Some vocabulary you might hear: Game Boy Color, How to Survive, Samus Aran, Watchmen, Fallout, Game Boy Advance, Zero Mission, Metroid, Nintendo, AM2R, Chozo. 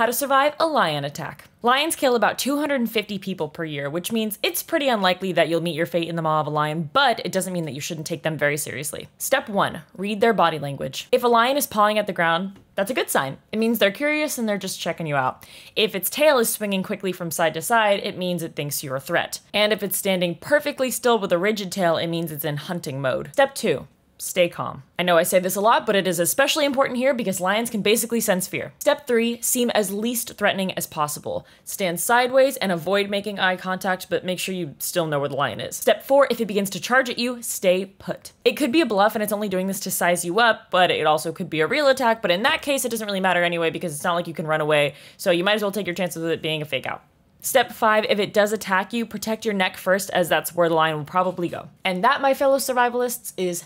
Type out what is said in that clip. How to Survive a Lion Attack. Lions kill about 250 people per year, which means it's pretty unlikely that you'll meet your fate in the maw of a lion, but it doesn't mean that you shouldn't take them very seriously. Step 1. Read their body language. If a lion is pawing at the ground, that's a good sign. It means they're curious and they're just checking you out. If its tail is swinging quickly from side to side, it means it thinks you're a threat. And if it's standing perfectly still with a rigid tail, it means it's in hunting mode. Step 2. Stay calm. I know I say this a lot, but it is especially important here because lions can basically sense fear. Step 3, seem as least threatening as possible. Stand sideways and avoid making eye contact, but make sure you still know where the lion is. Step 4, if it begins to charge at you, stay put. It could be a bluff and it's only doing this to size you up, but it also could be a real attack, but in that case, it doesn't really matter anyway because it's not like you can run away, so you might as well take your chances with it being a fake out. Step 5, if it does attack you, protect your neck first, as that's where the lion will probably go. And that, my fellow survivalists, is